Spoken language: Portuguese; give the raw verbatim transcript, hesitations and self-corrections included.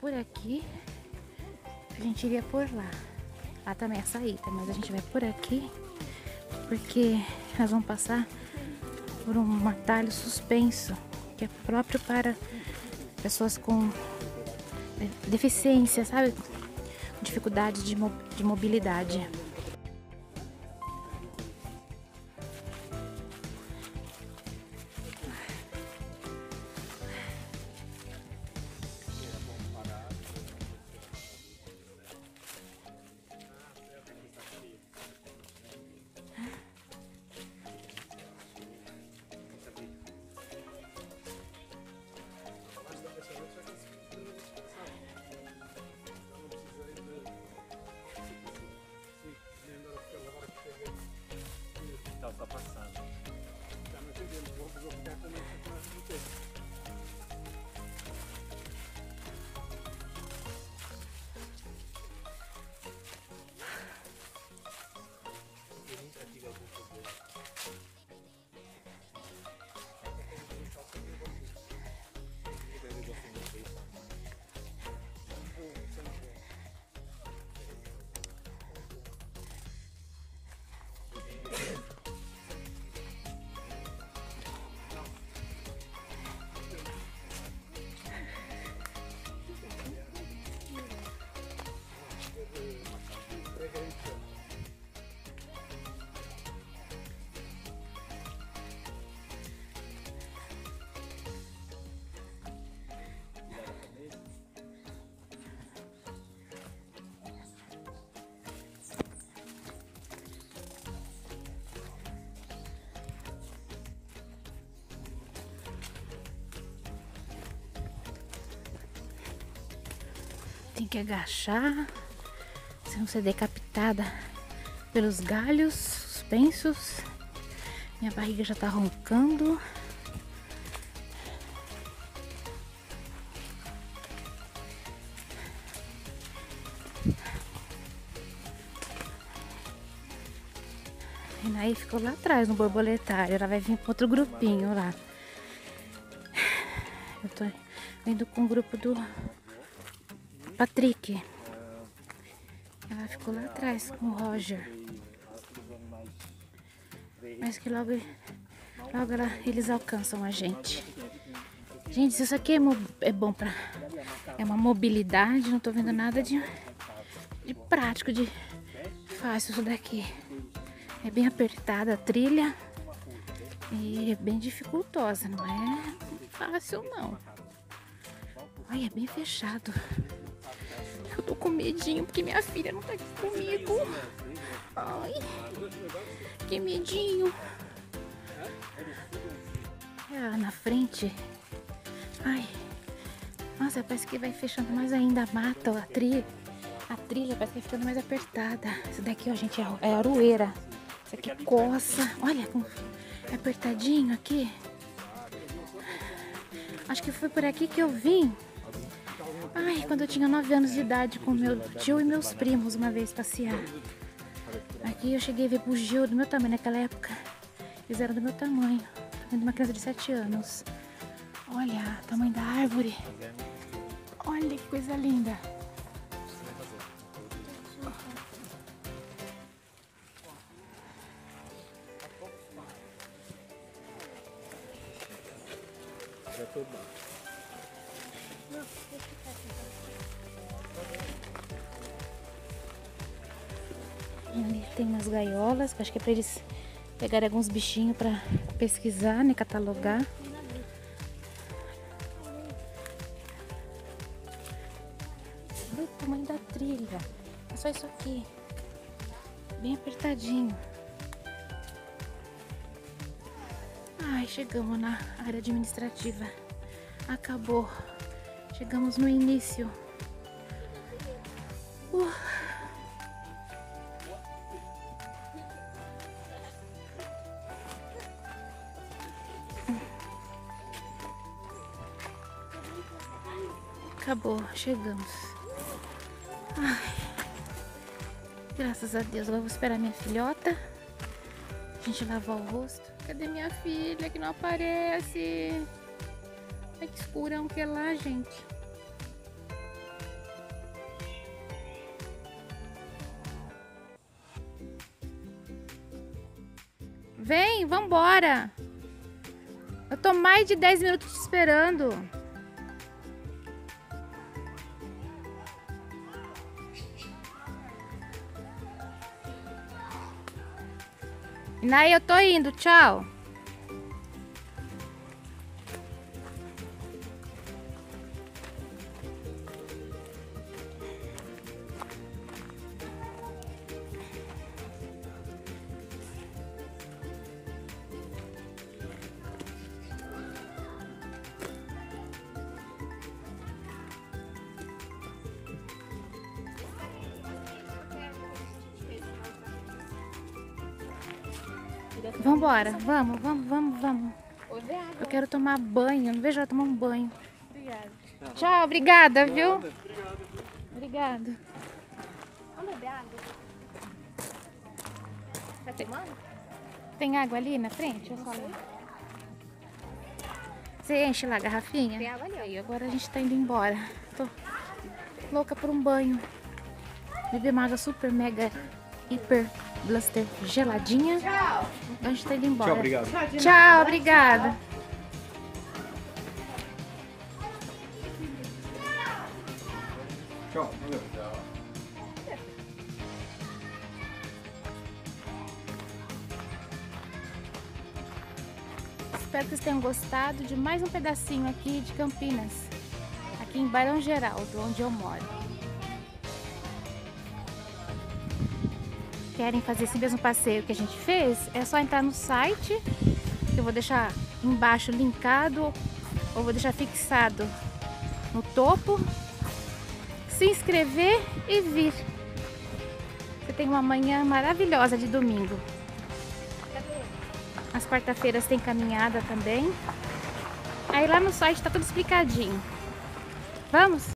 por aqui, a gente iria por lá. Lá também é a saída, mas a gente vai por aqui, porque nós vamos passar por um atalho suspenso, que é próprio para pessoas com deficiência, sabe? Dificuldade de, mo de mobilidade. Tá passando. Tá me entendendo, vou ficar também com mais do tempo. Tem que agachar, se não ser decapitada pelos galhos suspensos. Minha barriga já tá roncando. A Naí ficou lá atrás no borboletário, ela vai vir com outro grupinho lá. Eu tô indo com o grupo do Patrick. Ela ficou lá atrás com o Roger. Mas que logo, logo ela, eles alcançam a gente. Gente, se isso aqui é, é bom pra... É uma mobilidade, não tô vendo nada de, de prático, de fácil isso daqui. É bem apertada a trilha e é bem dificultosa, não é fácil não. Ai, é bem fechado. Eu tô com medinho porque minha filha não tá aqui comigo. Ai, que medinho. Ah, na frente. Ai, nossa, parece que vai fechando mais ainda a mata, a trilha. A trilha parece que vai ficando mais apertada. Isso daqui, ó, gente, é aroeira. Isso aqui coça. Olha, como é apertadinho aqui. Acho que foi por aqui que eu vim. Ai, quando eu tinha nove anos de idade com meu tio e meus primos uma vez passear. Aqui eu cheguei a ver o Gil do meu tamanho naquela época. Eles eram do meu tamanho. Tamanho de uma criança de sete anos. Olha o tamanho da árvore. Olha que coisa linda. Já tô bom. Ali tem umas gaiolas, que acho que é para eles pegarem alguns bichinhos para pesquisar, né, catalogar. Olha o tamanho da trilha. É só isso aqui. Bem apertadinho. Ai, chegamos na área administrativa. Acabou. Chegamos no início. Uh. Acabou, chegamos. Ai. Graças a Deus, agora vou esperar minha filhota. A gente lavar o rosto. Cadê minha filha que não aparece? Olha que escurão que é lá, gente. Vem, vambora. Eu tô mais de dez minutos te esperando. Naí, eu tô indo, tchau. Vambora, vamos, vamos, vamos, vamos. Eu quero tomar banho, não vejo ela tomar um banho. Obrigada. Tchau, obrigada, viu? Obrigado. Obrigada. Vamos beber água. Tá tomando? Tem água ali na frente? Eu só ali. Você enche lá a garrafinha? Tem água ali. Agora a gente tá indo embora. Tô louca por um banho. Beber uma água super, mega, hiper blaster geladinha. Tchau. A gente tá indo embora. Tchau, obrigado. Tchau, obrigada. Tchau. Espero que vocês tenham gostado de mais um pedacinho aqui de Campinas, aqui em Barão Geraldo, onde eu moro. Querem fazer esse mesmo passeio que a gente fez, é só entrar no site, que eu vou deixar embaixo linkado, ou vou deixar fixado no topo, se inscrever e vir. Você tem uma manhã maravilhosa de domingo. As quarta-feiras tem caminhada também. Aí lá no site tá tudo explicadinho. Vamos?